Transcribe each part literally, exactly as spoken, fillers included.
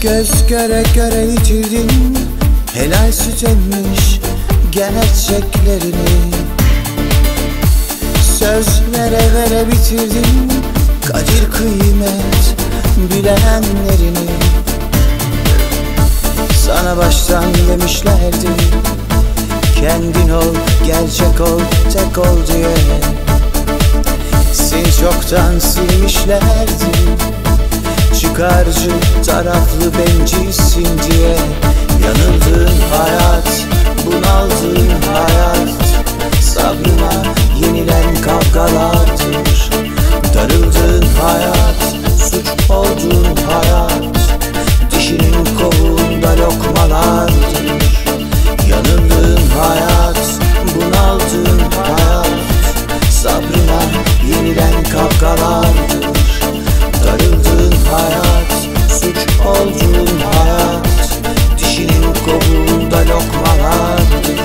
Göz göre göre yitirdin, helal süt emmiş gerçeklerini. Söz vere vere bitirdin, kadir kıymet bilenlerini. Sana baştan demişlerdi, kendin ol, gerçek ol, tek ol diye. Seni çoktan silmişlerdi, çıkarcı, taraflı, bencilsin diye. Yanıldığın hayat, bunaldığın hayat, sabrıma yenilen kavgalardır. Darıldığın hayat, suç olduğun hayat, dişinin kovuğunda lokmalardır. Yanıldığın hayat, bunaldığın hayat, sabrıma yenilen kavgalardır. Darıldığın hayat, suç olduğun hayat, dişinin kovuğunda lokmalardır.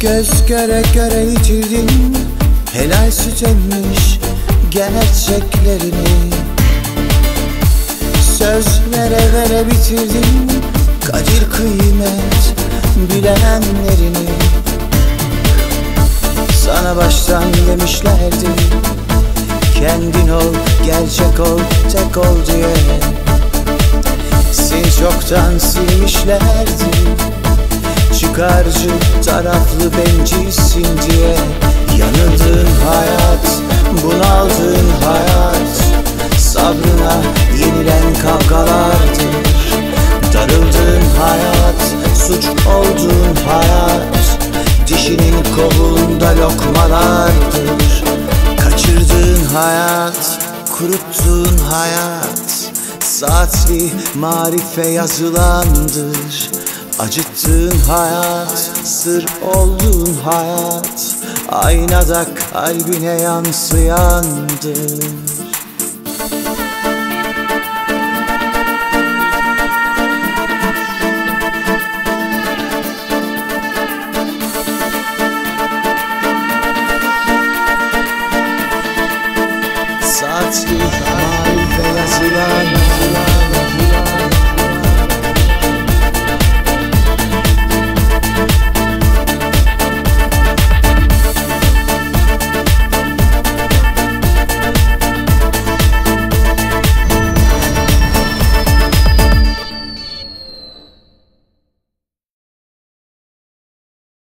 Göz göre göre yitirdin, helal süt emmiş gerçeklerini. Söz vere vere bitirdin, kadir kıymet bilenlerini. Sana baştan demişlerdi, kendin ol, gerçek ol, tek ol diye. Seni çoktan silmişlerdi, çıkarcı, taraflı, bencilsin diye. Yanıldığın hayat, bunaldığın hayat, sabrına yenilen kavgalardır. Darıldığın hayat, suç olduğun hayat, dişinin kolunda lokmalardır. Kaçırdığın hayat, kuruttuğun hayat, saatli marife yazılandır. Acıttığın hayat, sır olduğun hayat, aynada kalbine yansıyandır.